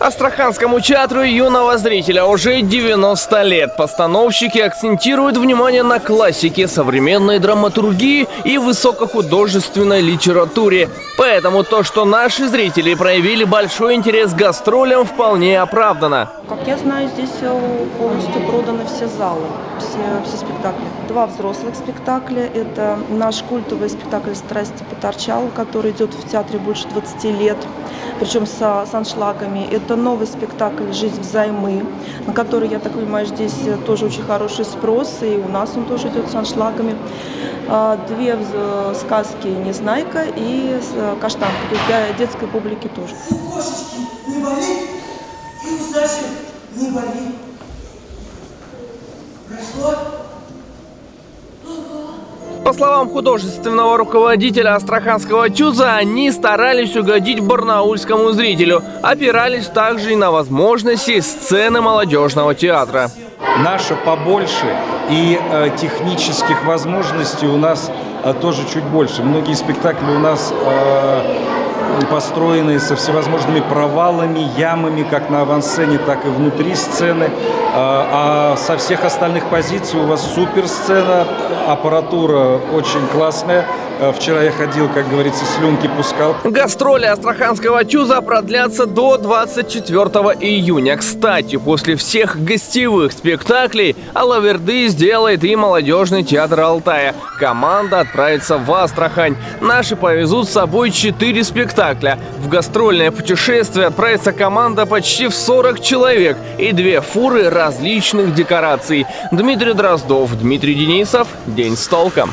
Астраханскому театру юного зрителя уже 90 лет. Постановщики акцентируют внимание на классике, современной драматургии и высокохудожественной литературе. Поэтому то, что наши зрители проявили большой интерес к гастролям, вполне оправдано. Как я знаю, здесь полностью проданы все залы, все спектакли. Два взрослых спектакля. Это наш культовый спектакль «Страсти по Торчалову», который идет в театре больше 20 лет, причем с аншлагами. Это новый спектакль «Жизнь взаймы», на который, я так понимаю, здесь тоже очень хороший спрос, и у нас он тоже идет с аншлагами. Две сказки «Незнайка» и «Каштанка», то есть для детской публики тоже. Не болит, и удачи не болит. Прошло. По словам художественного руководителя астраханского ЧУЗа, они старались угодить барнаульскому зрителю, опирались также и на возможности сцены молодежного театра. Наша побольше, и технических возможностей у нас тоже чуть больше. Многие спектакли у нас построены со всевозможными провалами, ямами, как на авансцене, так и внутри сцены. А со всех остальных позиций у вас суперсцена, аппаратура очень классная. Вчера я ходил, как говорится, слюнки пускал. Гастроли астраханского ЧУЗа продлятся до 24 июня. Кстати, после всех гостевых спектаклей Алаверды сделает и молодежный театр Алтая. Команда отправится в Астрахань. Наши повезут с собой 4 спектакля. В гастрольное путешествие отправится команда почти в 40 человек и 2 фуры различных декораций. Дмитрий Дроздов, Дмитрий Денисов. День с толком.